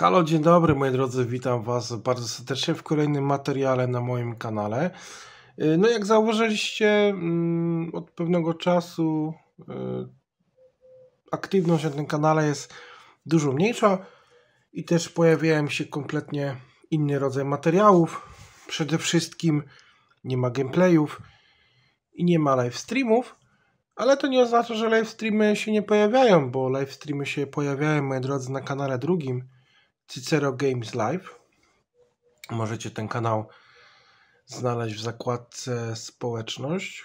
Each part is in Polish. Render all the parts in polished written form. Halo, dzień dobry moi drodzy, witam was bardzo serdecznie w kolejnym materiale na moim kanale. No jak zauważyliście, od pewnego czasu aktywność na tym kanale jest dużo mniejsza i też pojawiają się kompletnie inny rodzaj materiałów. Przede wszystkim nie ma gameplayów i nie ma live streamów, ale to nie oznacza, że live streamy się nie pojawiają, bo live streamy się pojawiają moi drodzy na kanale drugim, Cicero Games Live. Możecie ten kanał znaleźć w zakładce społeczność,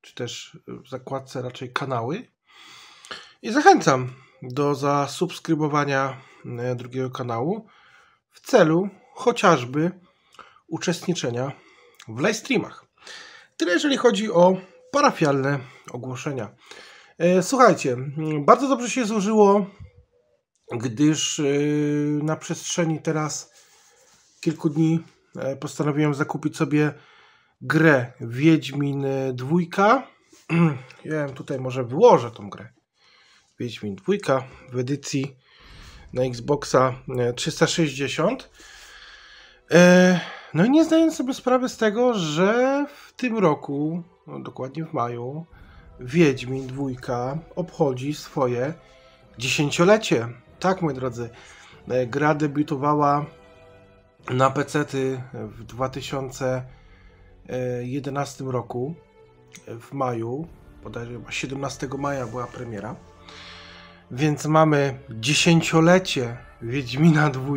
czy też w zakładce raczej kanały. I zachęcam do zasubskrybowania drugiego kanału w celu chociażby uczestniczenia w live streamach. Tyle jeżeli chodzi o parafialne ogłoszenia. Słuchajcie, bardzo dobrze się złożyło, gdyż na przestrzeni teraz kilku dni postanowiłem zakupić sobie grę Wiedźmin 2. Ja tutaj może wyłożę tą grę Wiedźmin 2 w edycji na Xboxa 360. No i nie zdając sobie sprawy z tego, że w tym roku, no dokładnie w maju, Wiedźmin 2 obchodzi swoje dziesięciolecie. Tak, moi drodzy, gra debiutowała na pecety w 2011 roku, w maju, bodajże 17 maja była premiera, więc mamy dziesięciolecie Wiedźmina 2.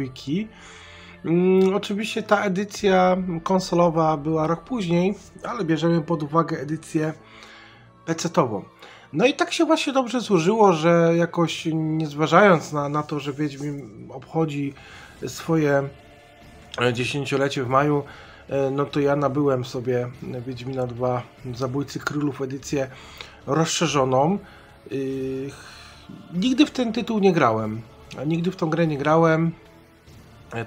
Oczywiście ta edycja konsolowa była rok później, ale bierzemy pod uwagę edycję pecetową. No i tak się właśnie dobrze złożyło, że jakoś nie zważając na to, że Wiedźmin obchodzi swoje dziesięciolecie w maju, no to ja nabyłem sobie Wiedźmina 2 Zabójcy Królów edycję rozszerzoną. Nigdy w ten tytuł nie grałem, nigdy w tą grę nie grałem,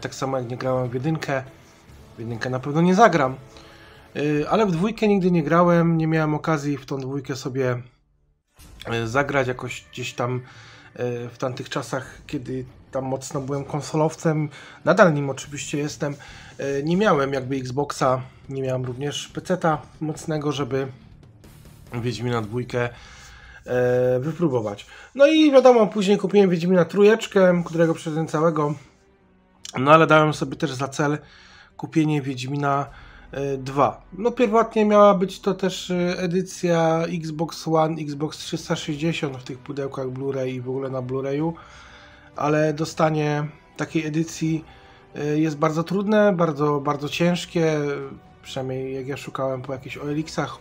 tak samo jak nie grałem w jedynkę. W jedynkę na pewno nie zagram, ale w dwójkę nigdy nie grałem, nie miałem okazji w tą dwójkę sobie zagrać jakoś gdzieś tam w tamtych czasach, kiedy tam mocno byłem konsolowcem, nadal nim oczywiście jestem, nie miałem jakby Xboxa, nie miałem również peceta mocnego, żeby Wiedźmina 2 wypróbować. No i wiadomo, później kupiłem Wiedźmina 3, którego przeszedłem całego, no ale dałem sobie też za cel kupienie Wiedźmina 2. No pierwotnie miała być to też edycja Xbox One, Xbox 360 w tych pudełkach Blu-ray i w ogóle na Blu-rayu, ale dostanie takiej edycji jest bardzo trudne, bardzo ciężkie, przynajmniej jak ja szukałem po jakichś OLX-ach,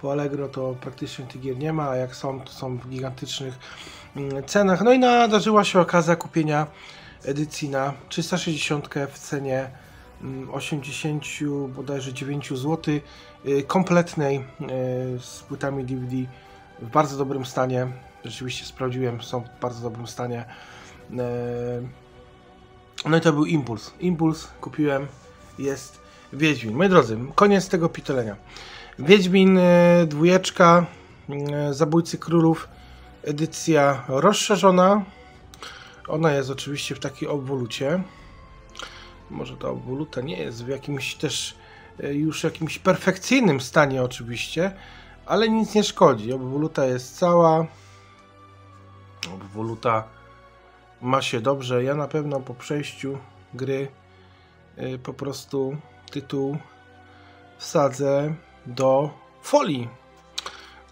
po Allegro, to praktycznie tych gier nie ma, a jak są, to są w gigantycznych cenach. No i nadarzyła się okazja kupienia edycji na 360 w cenie 80, bodajże 9 zł, kompletnej, z płytami DVD w bardzo dobrym stanie. Rzeczywiście sprawdziłem, są w bardzo dobrym stanie. No i to był impuls. Impuls, kupiłem, jest Wiedźmin. Moi drodzy, koniec tego pitolenia. Wiedźmin 2, Zabójcy Królów, edycja rozszerzona. Ona jest oczywiście w takiej obwolucie. Może ta obwoluta nie jest w jakimś też już jakimś perfekcyjnym stanie oczywiście, ale nic nie szkodzi. Obwoluta jest cała. Obwoluta ma się dobrze. Ja na pewno po przejściu gry po prostu tytuł wsadzę do folii.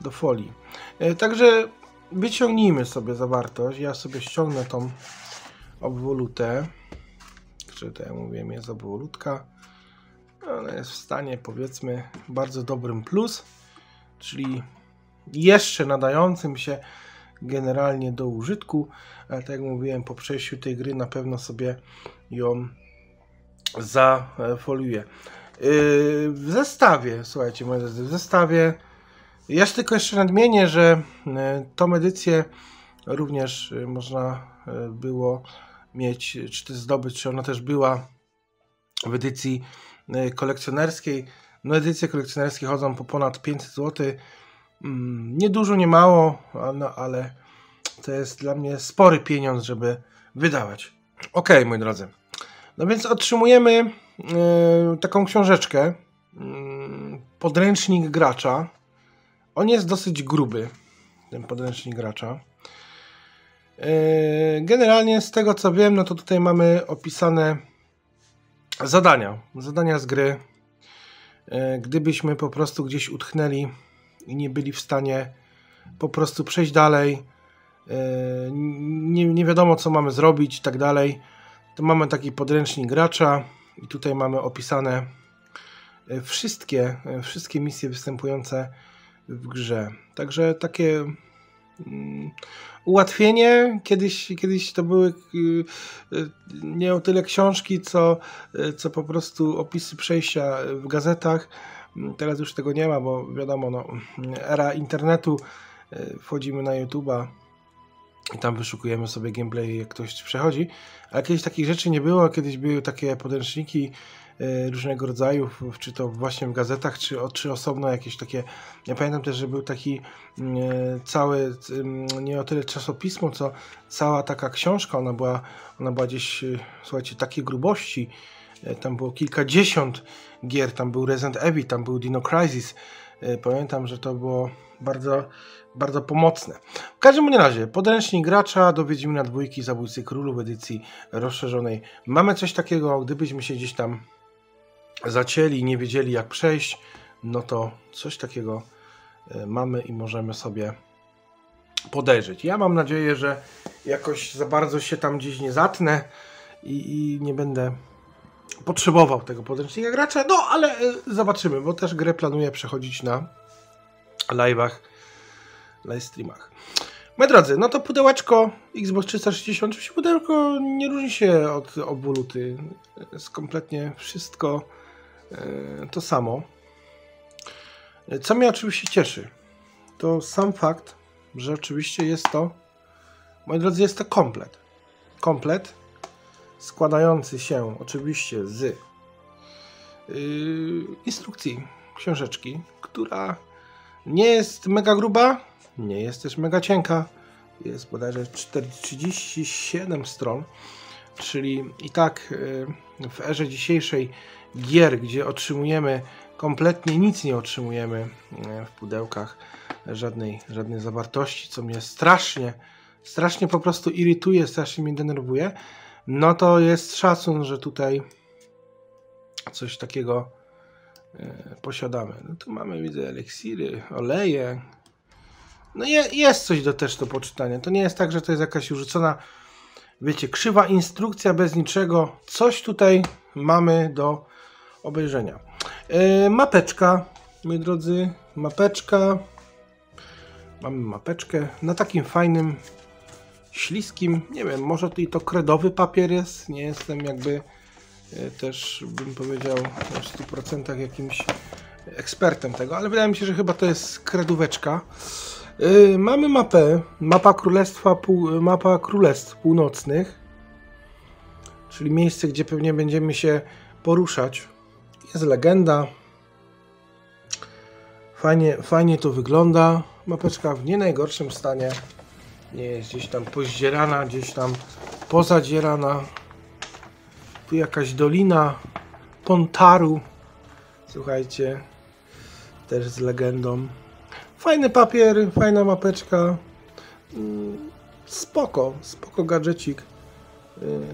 Do folii. Także wyciągnijmy sobie zawartość. Ja sobie ściągnę tą obwolutę. Czy to ja mówiłem, jest obwolutka. Ona jest w stanie, powiedzmy, bardzo dobrym plus, czyli jeszcze nadającym się generalnie do użytku, ale tak jak mówiłem, po przejściu tej gry na pewno sobie ją zafoliuję. W zestawie, słuchajcie, w zestawie, ja tylko jeszcze nadmienię, że tą edycję również można było mieć, czy też zdobyć, czy ona też była w edycji kolekcjonerskiej. No edycje kolekcjonerskie chodzą po ponad 500 zł. Nie dużo, nie mało, no, ale to jest dla mnie spory pieniądz, żeby wydawać. Okej, moi drodzy. No więc otrzymujemy taką książeczkę, podręcznik gracza. On jest dosyć gruby, ten podręcznik gracza. Generalnie z tego co wiem, no to tutaj mamy opisane zadania z gry. Gdybyśmy po prostu gdzieś utknęli i nie byli w stanie po prostu przejść dalej, nie wiadomo co mamy zrobić i tak dalej, to mamy taki podręcznik gracza i tutaj mamy opisane wszystkie misje występujące w grze. Także takie ułatwienie. Kiedyś to były nie o tyle książki, co po prostu opisy przejścia w gazetach. Teraz już tego nie ma, bo wiadomo, no, era internetu, wchodzimy na YouTube'a i tam wyszukujemy sobie gameplay, jak ktoś przechodzi, ale kiedyś takich rzeczy nie było, kiedyś były takie podręczniki różnego rodzaju, czy to właśnie w gazetach, czy osobno jakieś takie. Ja pamiętam też, że był taki cały, nie o tyle czasopismo, co cała taka książka, ona była gdzieś, słuchajcie, takiej grubości, tam było kilkadziesiąt gier, tam był Resident Evil, tam był Dino Crisis, pamiętam, że to było bardzo, bardzo pomocne. W każdym razie, podręcznik gracza do Wiedźmina 2: Zabójcy Królów w edycji rozszerzonej. Mamy coś takiego, gdybyśmy się gdzieś tam zacięli, nie wiedzieli jak przejść, no to coś takiego mamy i możemy sobie podejrzeć. Ja mam nadzieję, że jakoś za bardzo się tam gdzieś nie zatnę i nie będę potrzebował tego podręcznika gracza, no ale zobaczymy, bo też grę planuję przechodzić na live streamach. Moi drodzy, no to pudełeczko Xbox 360, oczywiście pudełko nie różni się od obu luty, jest kompletnie wszystko to samo. Co mnie oczywiście cieszy, to sam fakt, że oczywiście jest to, moi drodzy, jest to komplet składający się oczywiście z instrukcji książeczki, która nie jest mega gruba, nie jest też mega cienka, jest bodajże 37 stron, czyli i tak w erze dzisiejszej gier, gdzie otrzymujemy, kompletnie nic nie otrzymujemy w pudełkach, żadnej zawartości, co mnie strasznie po prostu irytuje, strasznie mnie denerwuje, no to jest szacun, że tutaj coś takiego posiadamy. No tu mamy, widzę, eliksiry, oleje. No jest coś też do poczytania. To nie jest tak, że to jest jakaś urzucona, wiecie, krzywa instrukcja bez niczego. Coś tutaj mamy do obejrzenia. Mapeczka, moi drodzy, mapeczka. Mamy mapeczkę na takim fajnym, śliskim, nie wiem, może to kredowy papier jest, nie jestem jakby też, bym powiedział, w 100% jakimś ekspertem tego, ale wydaje mi się, że chyba to jest kredóweczka. Mamy mapę, mapa Królestw Północnych, czyli miejsce, gdzie pewnie będziemy się poruszać. Jest legenda, fajnie to wygląda, mapeczka w nie najgorszym stanie. Nie jest gdzieś tam pozdzierana, gdzieś tam pozadzierana. Tu jakaś dolina Pontaru. Słuchajcie, też z legendą. Fajny papier, fajna mapeczka. Spoko gadżecik.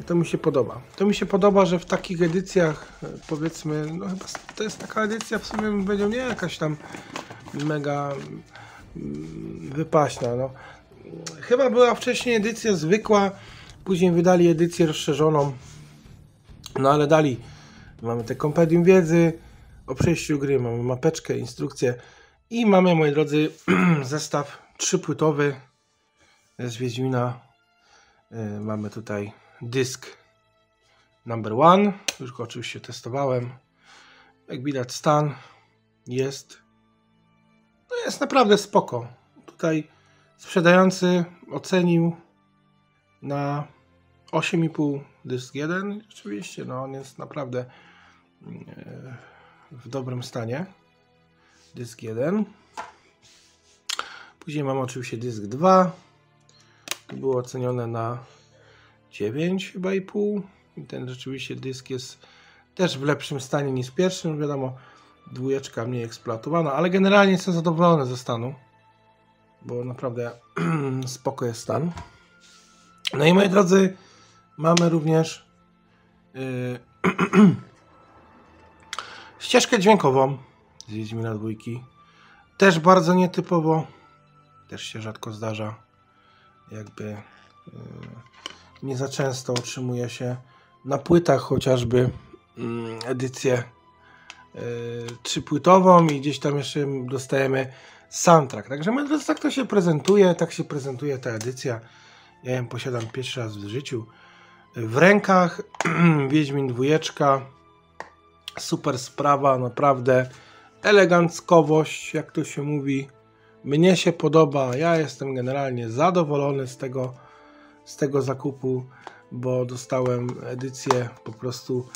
To mi się podoba. To mi się podoba, że w takich edycjach, powiedzmy, no chyba to jest taka edycja, w sumie bym powiedział, nie jakaś tam mega wypaśna, no. Chyba była wcześniej edycja zwykła, później wydali edycję rozszerzoną, no ale dali. Mamy te kompendium wiedzy o przejściu gry, mamy mapeczkę, instrukcję i mamy, moi drodzy, zestaw trzypłytowy z Wiedźmina. Mamy tutaj dysk #1, już go oczywiście testowałem. Jak widać stan jest naprawdę spoko. Tutaj sprzedający ocenił na 8,5 dysk 1. Oczywiście, no on jest naprawdę w dobrym stanie. Dysk 1. Później mamy oczywiście dysk 2. To było ocenione na 9 chyba i pół. I ten rzeczywiście dysk jest też w lepszym stanie niż pierwszym. Wiadomo, dwójeczka mniej eksploatowana, ale generalnie jestem zadowolony ze stanu, bo naprawdę spoko jest stan. No i moi drodzy, mamy również ścieżkę dźwiękową z Wiedźmina 2. Też bardzo nietypowo. Też się rzadko zdarza. Jakby nie za często otrzymuje się na płytach chociażby edycję 3-płytową i gdzieś tam jeszcze dostajemy soundtrack. Także moi drodzy, tak to się prezentuje. Tak się prezentuje ta edycja. Ja ją posiadam pierwszy raz w życiu. W rękach Wiedźmin 2. Super sprawa, naprawdę. Eleganckowość, jak to się mówi. Mnie się podoba. Ja jestem generalnie zadowolony z tego zakupu, bo dostałem edycję po prostu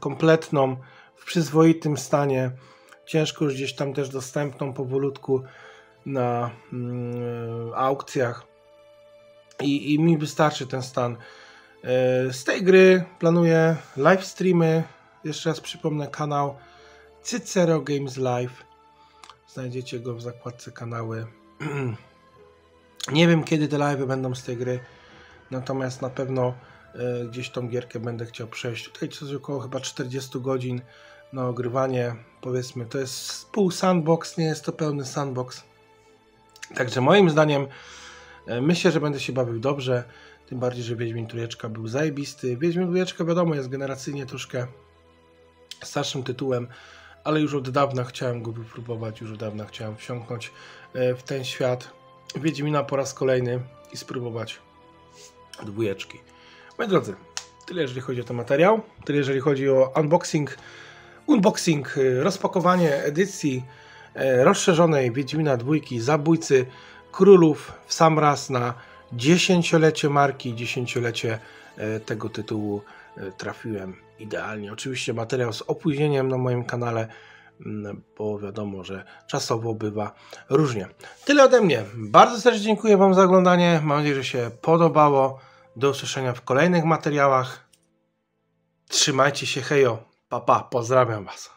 kompletną, w przyzwoitym stanie. Ciężko już gdzieś tam też dostępną powolutku na aukcjach. I mi wystarczy ten stan. Z tej gry planuję live streamy. Jeszcze raz przypomnę kanał Cicero Games Live. Znajdziecie go w zakładce kanały. Nie wiem, kiedy te live'y będą z tej gry. Natomiast na pewno gdzieś tą gierkę będę chciał przejść. Tutaj coś około chyba 40 godzin na ogrywanie. Powiedzmy, to jest pół sandbox, nie jest to pełny sandbox. Także moim zdaniem myślę, że będę się bawił dobrze. Tym bardziej, że Wiedźmin 3 był zajebisty. Wiedźmin 2 wiadomo jest generacyjnie troszkę starszym tytułem, ale już od dawna chciałem go wypróbować, już od dawna chciałem wsiąknąć w ten świat Wiedźmina po raz kolejny i spróbować 2. Moi drodzy, tyle jeżeli chodzi o ten materiał, tyle jeżeli chodzi o unboxing, rozpakowanie edycji rozszerzonej Wiedźmina 2 Zabójcy Królów w sam raz na 10-lecie marki, 10-lecie tego tytułu trafiłem idealnie. Oczywiście materiał z opóźnieniem na moim kanale, bo wiadomo, że czasowo bywa różnie. Tyle ode mnie. Bardzo serdecznie dziękuję Wam za oglądanie. Mam nadzieję, że się podobało. Do usłyszenia w kolejnych materiałach. Trzymajcie się, hejo, papa, pozdrawiam Was.